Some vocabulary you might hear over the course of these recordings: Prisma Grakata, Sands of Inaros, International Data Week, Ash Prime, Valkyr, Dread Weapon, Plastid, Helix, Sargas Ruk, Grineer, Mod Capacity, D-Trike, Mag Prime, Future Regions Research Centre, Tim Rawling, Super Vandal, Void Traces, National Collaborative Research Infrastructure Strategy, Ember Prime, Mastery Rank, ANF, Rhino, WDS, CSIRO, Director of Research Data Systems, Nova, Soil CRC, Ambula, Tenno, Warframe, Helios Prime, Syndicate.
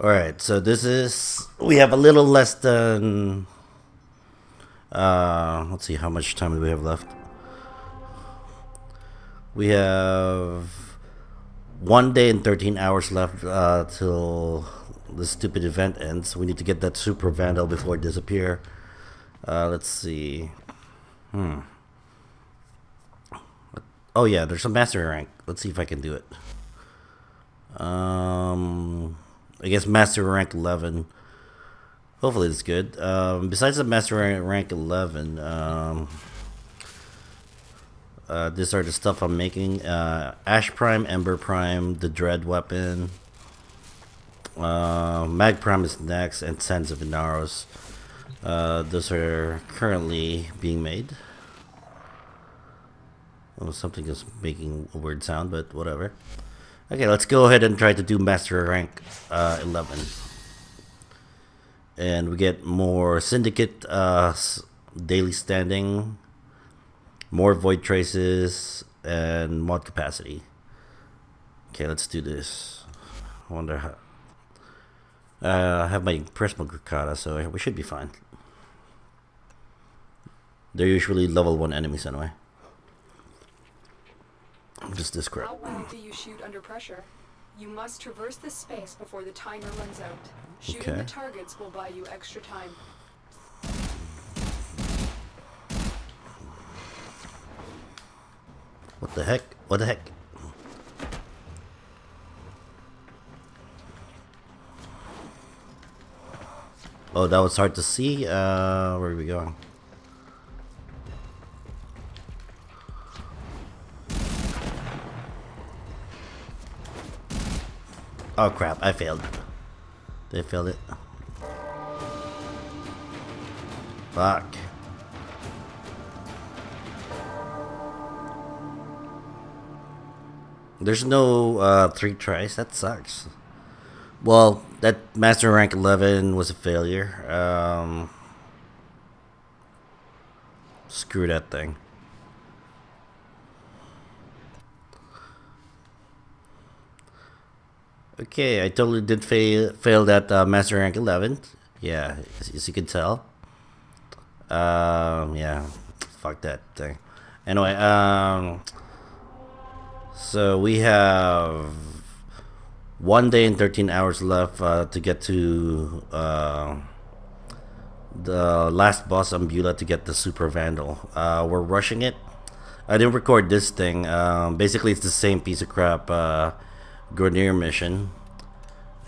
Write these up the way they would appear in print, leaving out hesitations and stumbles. Alright, so this is, we have a little less than, let's see, how much time do we have left? We have 1 day and 13 hours left till the stupid event ends. We need to get that Super Vandal before it disappears. Let's see. Oh yeah, there's a Mastery Rank. Let's see if I can do it. I guess Mastery Rank 11. Hopefully it's good. Besides the Mastery Rank 11, these are the stuff I'm making. Ash Prime, Ember Prime, the Dread Weapon. Mag Prime is next, and Sands of Inaros. Those are currently being made. Oh, something is making a weird sound, but whatever. Okay, let's go ahead and try to do Master Rank 11. And we get more Syndicate daily standing, more Void Traces, and Mod Capacity. Okay, let's do this. I wonder how... I have my Prisma Grakata, so we should be fine. They're usually level 1 enemies anyway. Just this crap. How long do you shoot under pressure? You must traverse this space before the timer runs out. Shooting the targets will buy you extra time. What the heck? What the heck? Oh, that was hard to see. Where are we going? Oh crap, I failed. They failed it. Fuck. There's no 3 tries, that sucks. Well, that Master Rank 11 was a failure. Screw that thing. Okay, I totally did fail that Master Rank 11. Yeah, as you can tell. Yeah, fuck that thing. Anyway, so we have 1 day and 13 hours left to get to the last boss, Ambula, to get the Super Vandal. We're rushing it. I didn't record this thing. Basically, it's the same piece of crap Grineer mission,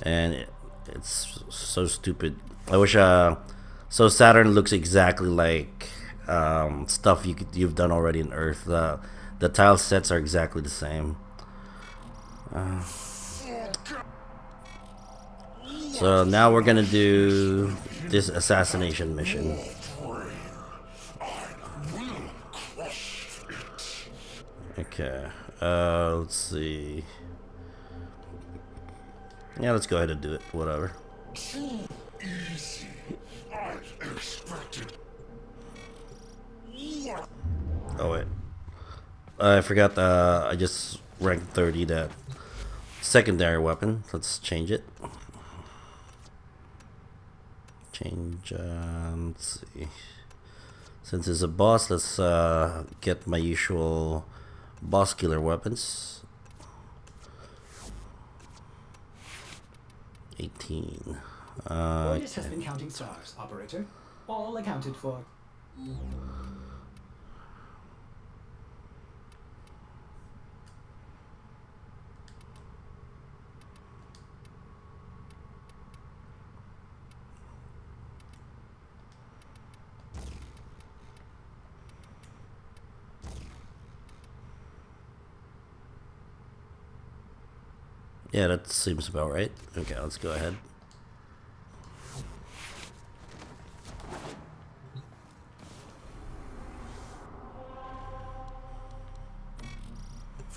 and it's so stupid. I wish so Saturn looks exactly like stuff you've done already in Earth. The tile sets are exactly the same. So now we're gonna do this assassination mission. Okay, let's see. Yeah, let's go ahead and do it. Whatever. Too easy. I expected. Oh wait, I forgot. I just ranked 30 that secondary weapon. Let's change it. Change. Let's see. Since it's a boss, let's get my usual boss killer weapons. 18. Ordis has been counting stars, operator. All accounted for. Yeah, that seems about right. Okay, let's go ahead.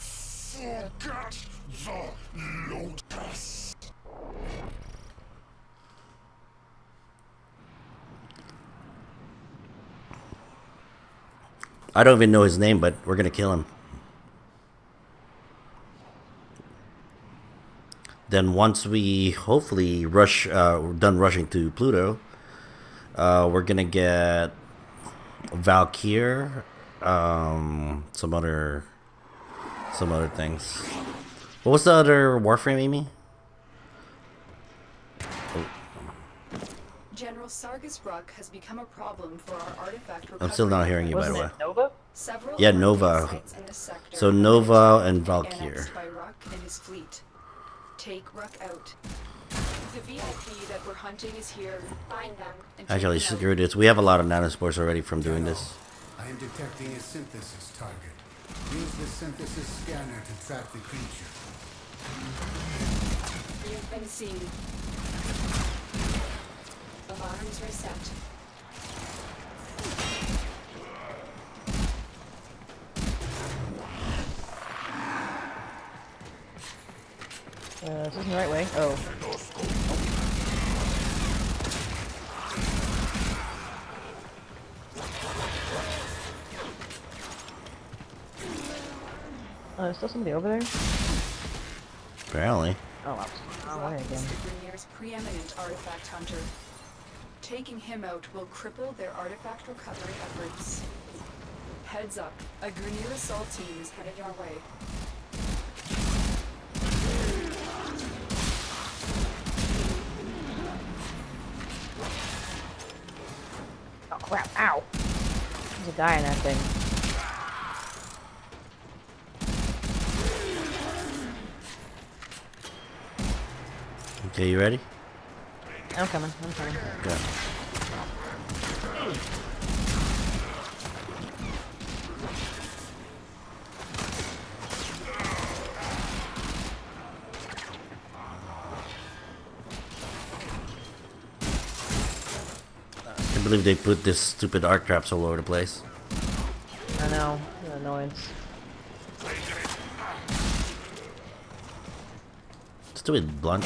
Forget the lotus. I don't even know his name, but we're gonna kill him. Then once we hopefully rush, we're done rushing to Pluto, we're gonna get Valkyr, some other things. What was the other Warframe, Amy? Oh. General Sargas Ruk has become a problem for our artifact recovery. I'm still not hearing you, by the way. Nova? Yeah, Nova. So Nova and Valkyr. Take Ruk out. The VIP that we're hunting is here. Find them. Actually, screw this. We have a lot of nanospores already from doing this. I am detecting a synthesis target. Use the synthesis scanner to track the creature. You've been seen. Alarms reset. This isn't the right way. Oh. There's still somebody over there? Apparently. Oh, wow. Oh, way again. Grineer's preeminent artifact hunter. Taking him out will cripple their artifact recovery efforts. Heads up, a Grineer assault team is headed your way. Crap, ow! There's a guy in that thing. Okay, you ready? I'm coming, I'm coming. Good. I believe they put this stupid arc traps all over the place. I know, the annoyance. Stupid blunt.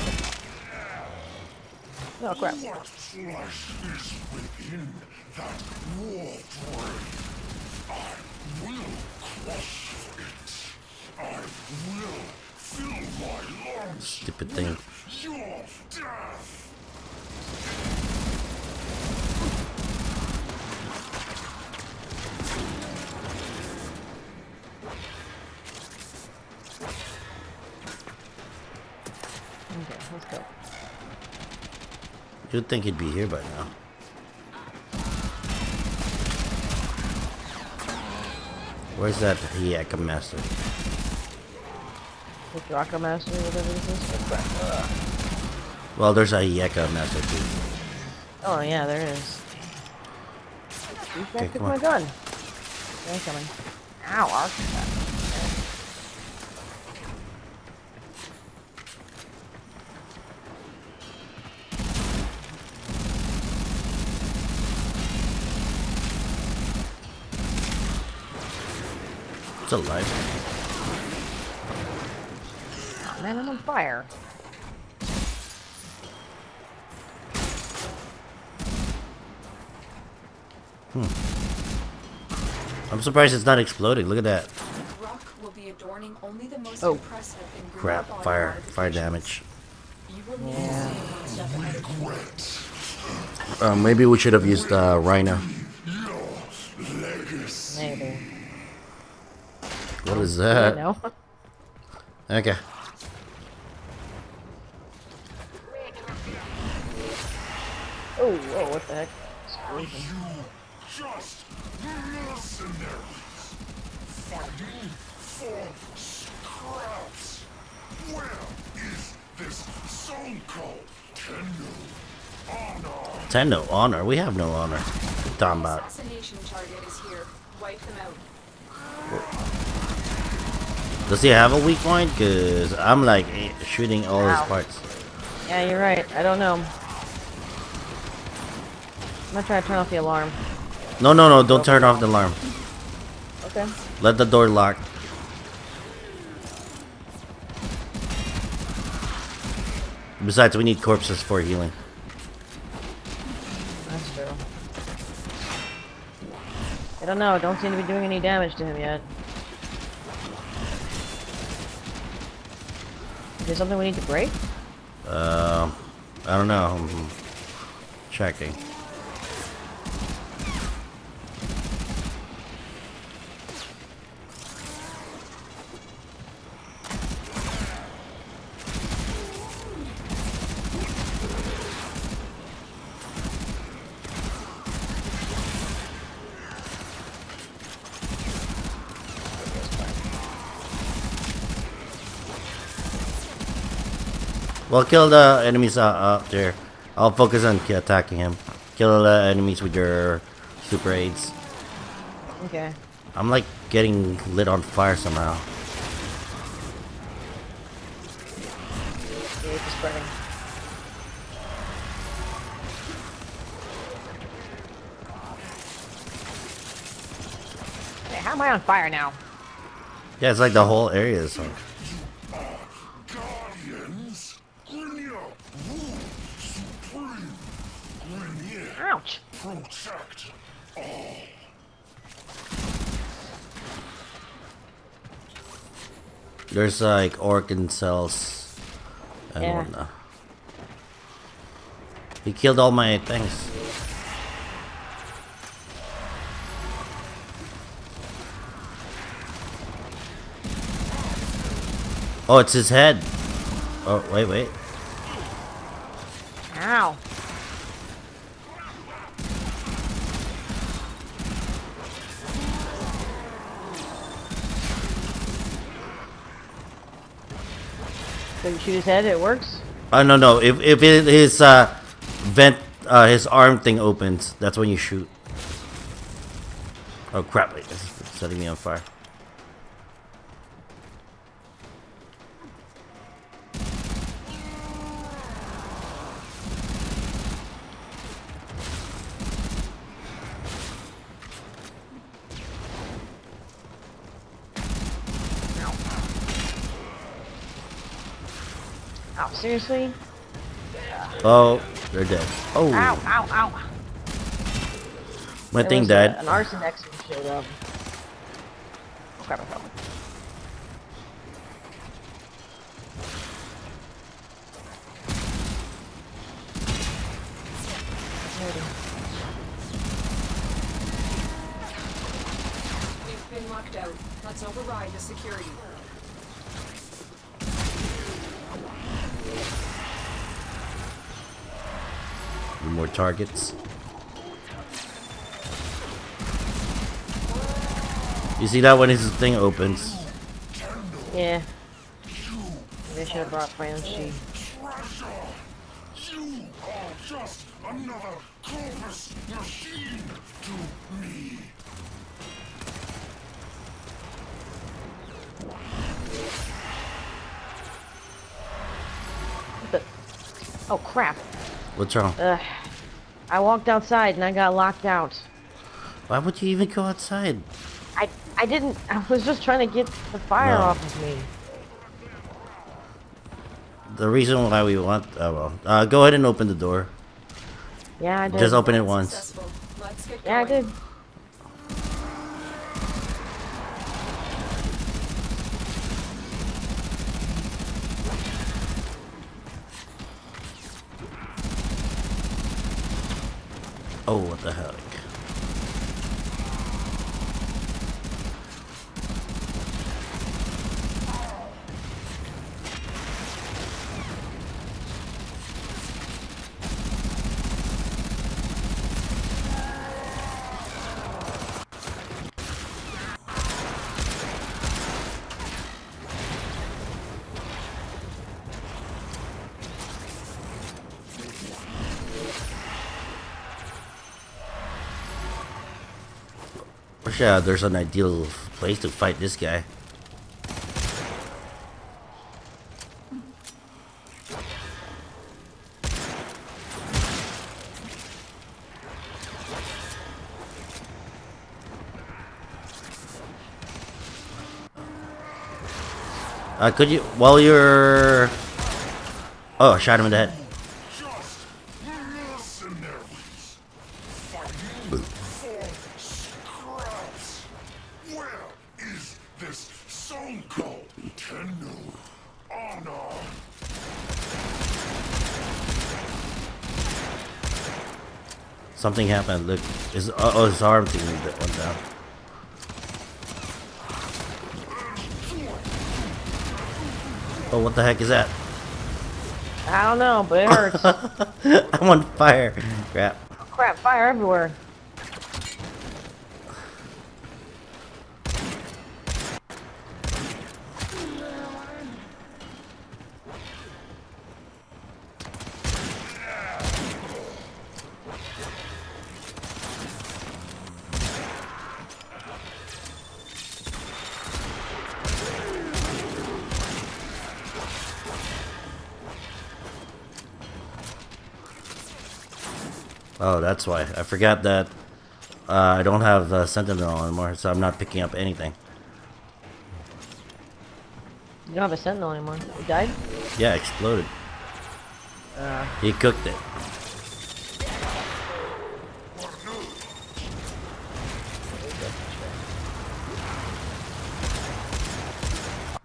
Oh crap. What flesh is within that warframe? I will crush it. I will fill my lungs. Stupid thing. Your death. Let's go. You'd think he'd be here by now. Where's that Hiaka Master? The Hiaka Master, whatever this is? Well, there's a Hiaka Master too. Oh yeah, there is. You can't pick my gun. They're coming. Ow, Ark. It's alive. Oh, man, I'm on fire. I'm surprised it's not exploding. Look at that. Ruk will be adorning only the most impressive and crap, fire damage. Yeah. Maybe we should have used Rhino. Maybe. What is that? I know. Okay. Oh, whoa, what the heck? Are you just mercenaries? Fighting for scraps? Where is this so-called Tenno honor? Tenno honor? We have no honor. Damn it. Assassination target is here. Wipe them out. Does he have a weak point? Cause I'm like shooting all his parts. Yeah, you're right. I don't know. I'm gonna try to turn off the alarm. No, don't turn off the alarm. Okay. Let the door lock. Besides, we need corpses for healing. That's true. I don't know. I don't seem to be doing any damage to him yet. Is there something we need to break? I don't know. I'm checking. Well, kill the enemies up there. I'll focus on attacking him. Kill the enemies with your super aids. Okay. I'm like getting lit on fire somehow. Hey, how am I on fire now? Yeah, it's like the whole area is on. Ouch! Protect all. There's like Orkin cells and whatnot. He killed all my things. Oh, it's his head. Oh, wait, wait. Ow. So you shoot his head, it works? No. If his vent, his arm thing opens, that's when you shoot. Oh crap, wait, it's setting me on fire. Seriously? Oh, they're dead. Oh. Ow, ow, ow. My thing died. An arson expert showed up. Oh, crap, I fell. We've been locked out. Let's override the security. More targets. You see that when his thing opens? Yeah. They should have brought Francie. You are just another Corvus machine to me. Oh crap. What's wrong? I walked outside and I got locked out. Why would you even go outside? I didn't. I was just trying to get the fire off of me. The reason why we want. Oh well. Go ahead and open the door. Yeah, I did. Just open it once. Yeah, I did. Oh, what the heck? Yeah, there's an ideal place to fight this guy. Could you, while you're... Oh, I shot him in the head. Something happened. Look, his arm thing that went down. Oh, what the heck is that? I don't know, but it hurts. I'm on fire. Crap. Crap, fire everywhere. Oh, that's why. I forgot that I don't have Sentinel anymore, so I'm not picking up anything. You don't have a Sentinel anymore. It died? Yeah, it exploded. He cooked it.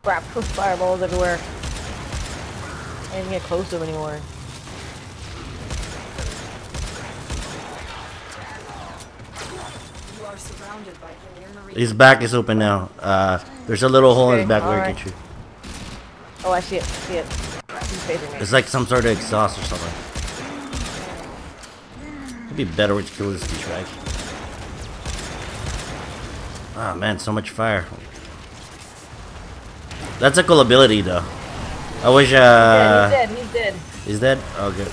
Crap, fireballs everywhere. I didn't get close to him anymore. His back is open now. There's a little hole in his back where you can shoot. Oh, I see it. I see it. It's like some sort of exhaust or something. It'd be better to kill this D-Trike. Ah, man, so much fire. That's a cool ability, though. I wish. Yeah, he's dead. He's dead. He's dead? Oh, good.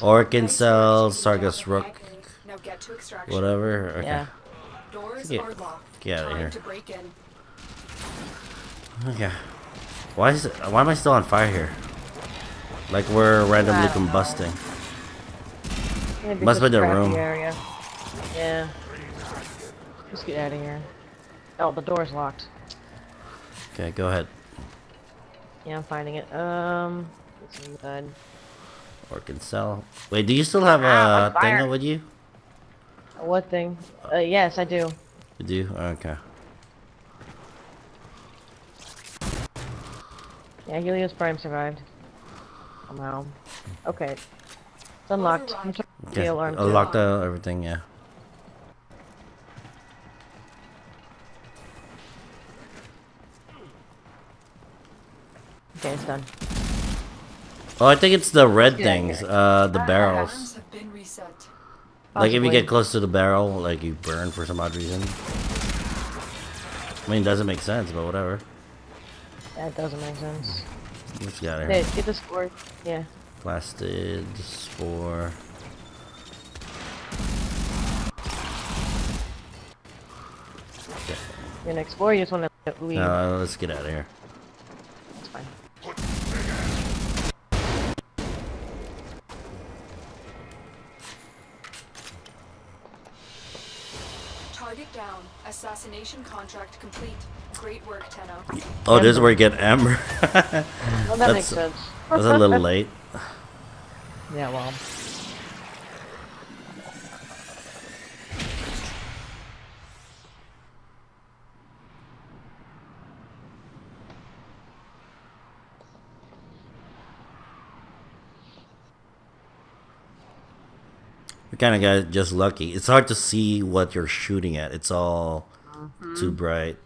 Orkin cells, Sargas Ruk, whatever. Okay. Yeah. Get out of here. Okay. Why is it? Why am I still on fire here? Like we're randomly combusting. Must be the room. Area. Yeah. Let's get out of here. Oh, the door's locked. Okay, go ahead. Yeah, I'm finding it. It's inside. Orkin cell. Wait, do you still have a Tenno with you? What thing? Yes, I do. You do? Okay. Yeah, Helios Prime survived. Somehow. Okay. It's unlocked. I'm trying to get the alarm. Unlocked everything, yeah. Okay, it's done. Oh, I think it's the red things, the barrels. Have been reset. Like if you get close to the barrel, like you burn for some odd reason. I mean, it doesn't make sense, but whatever. That doesn't make sense. Let's get out of here. Get the spore. Yeah. Plastid, spore. Okay. You're gonna explore, you just wanna leave. No, let's get out of here. That's fine. Down. Assassination contract complete. Great work, Tenno. Oh, Ember. This is where you get Ember. Well, that makes sense. That's a little late. Yeah, well. Kind of got just lucky. It's hard to see what you're shooting at. It's all too bright.